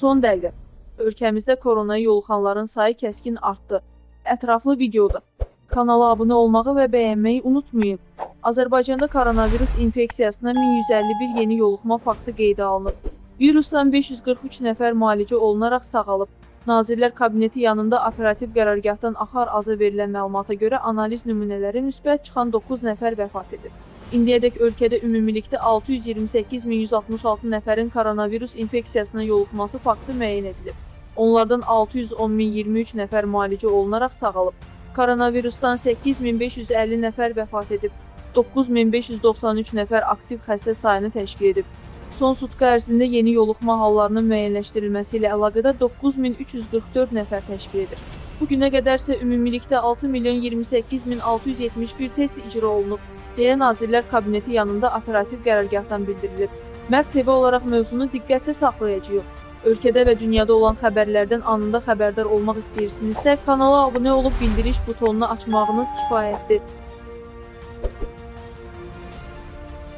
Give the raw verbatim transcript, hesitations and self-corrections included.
Son dəqiqə. Ölkəmizdə koronaya yoluxanların sayı kəskin artdı. Ətraflı videoda. Kanala abunə olmağı və bəyənməyi unutmayın. Azərbaycanda koronavirus infeksiyasına min yüz əlli bir yeni yoluxma faktı qeydə alınıb. Virusdan beş yüz qırx üç nəfər müalicə olunaraq sağalıb. Nazirlər Kabineti yanında Operativ Qərargahdan Axar Azı verilən məlumata görə analiz nümunələri müsbət çıxan doqquz nəfər vəfat edib. İndiyədək ölkədə ümumilikdə altı yüz iyirmi səkkiz min yüz altmış altı nəfərin koronavirus infeksiyasına yoluxması faktı müəyyən edilib. Onlardan altı yüz on min iyirmi üç nəfər müalicə olunaraq sağalıb. Koronavirusdan səkkiz min beş yüz əlli nəfər vəfat edib. doqquz min beş yüz doxsan üç nəfər aktiv xəstə sayını təşkil edib. Son sutqa ərzində yeni yoluxma hallarının müəyyənləşdirilməsi ilə əlaqədar doqquz min üç yüz qırx dörd nəfər təşkil edir. Bugünə qədərsə ümumilikdə altı milyon iyirmi səkkiz min altı yüz yetmiş bir test icra olunub, deyə Nazirlər Kabineti yanında Operativ Qərargahdan bildirilib. MƏRD T V olaraq mövzunu diqqətdə saxlayacağıq. Ölkədə və dünyada olan xəbərlərdən anında xəbərdar olmaq istəyirsinizsə, kanala abunə olub bildiriş butonunu açmağınız kifayətdir.